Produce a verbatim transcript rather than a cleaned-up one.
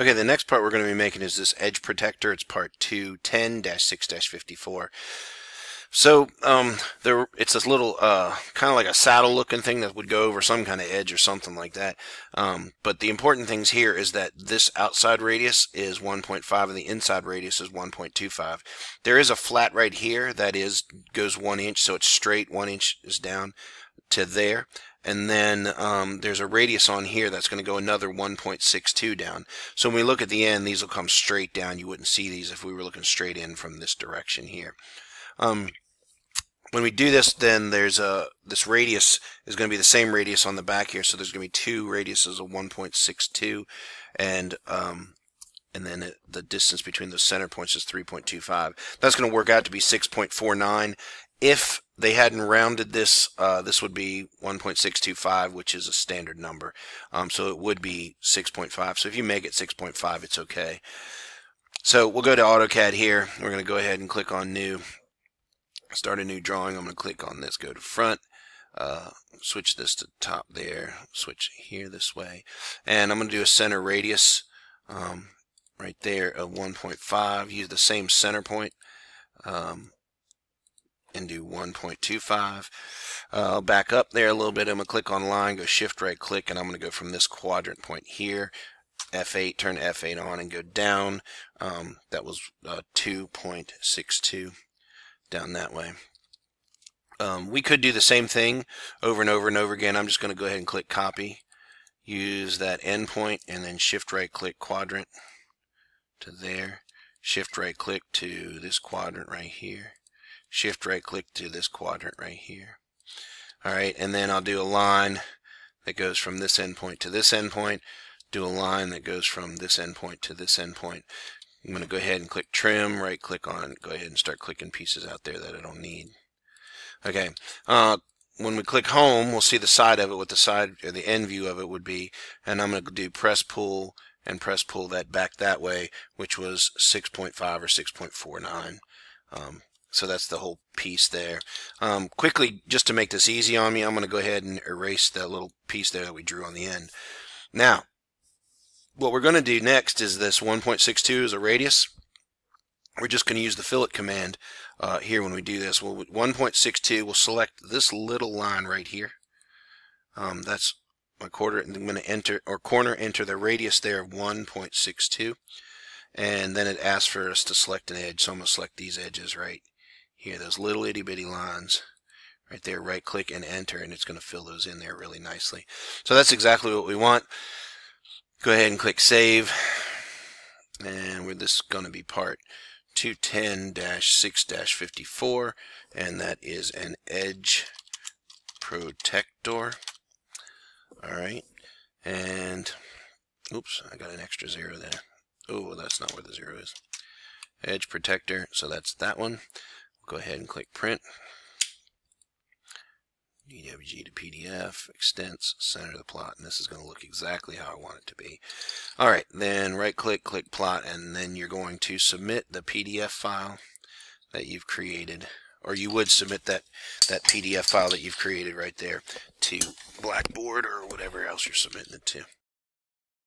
Okay, the next part we're going to be making is this edge protector. It's part two ten dash six dash fifty-four. So um, there, it's this little uh, kind of like a saddle looking thing that would go over some kind of edge or something like that. Um, but the important things here is that this outside radius is one point five and the inside radius is one point two five. There is a flat right here that is goes one inch, so it's straight. One inch is down to there. And then um, there's a radius on here that's going to go another one point six two down. So when we look at the end, these will come straight down. You wouldn't see these if we were looking straight in from this direction here. Um, when we do this, then there's a this radius is going to be the same radius on the back here. So there's going to be two radiuses of one point six two, and um, and then it, the distance between those center points is three point two five. That's going to work out to be six point four nine. If they hadn't rounded this, uh, this would be one point six two five, which is a standard number. Um, so it would be six point five. So if you make it six point five, it's okay. So we'll go to AutoCAD here. We're going to go ahead and click on New. Start a new drawing. I'm going to click on this, go to Front, uh, switch this to top there, switch here this way. And I'm going to do a center radius um, right there of one point five. Use the same center point. Um, and do one point two five. Uh, back up there a little bit. I'm going to click on line, go shift right click, and I'm going to go from this quadrant point here, F eight, turn F eight on and go down. Um, that was uh, two point six two down that way. Um, we could do the same thing over and over and over again. I'm just going to go ahead and click copy, use that endpoint, and then shift right click quadrant to there, shift right click to this quadrant right here, shift right click to this quadrant right here. Alright, and then I'll do a line that goes from this endpoint to this endpoint, do a line that goes from this endpoint to this endpoint. I'm going to go ahead and click trim, right click on, go ahead and start clicking pieces out there that I don't need. Okay, uh, when we click home, we'll see the side of it, what the side or the end view of it would be, and I'm going to do press pull and press pull that back that way, which was six point five or six point four nine. Um, So that's the whole piece there. Um, quickly, just to make this easy on me, I'm going to go ahead and erase that little piece there that we drew on the end. Now, what we're going to do next is this one point six two is a radius. We're just going to use the fillet command uh, here when we do this. Well, one point six two, we'll select this little line right here. Um, that's my quarter, and I'm going to enter or corner enter the radius there of one point six two, and then it asks for us to select an edge. So I'm going to select these edges right here, those little itty bitty lines right there, right click and enter, and it's going to fill those in there really nicely. So that's exactly what we want. Go ahead and click save, and we're, this is going to be part two ten dash six dash fifty-four, and that is an edge protector. Alright, and oops, I got an extra zero there. Oh, that's not where the zero is. Edge protector, so that's that one. Go ahead and click print. D W G to P D F, extents, center the plot, and this is going to look exactly how I want it to be. Alright, then right click, click plot, and then you're going to submit the P D F file that you've created, or you would submit that, that P D F file that you've created right there to Blackboard or whatever else you're submitting it to.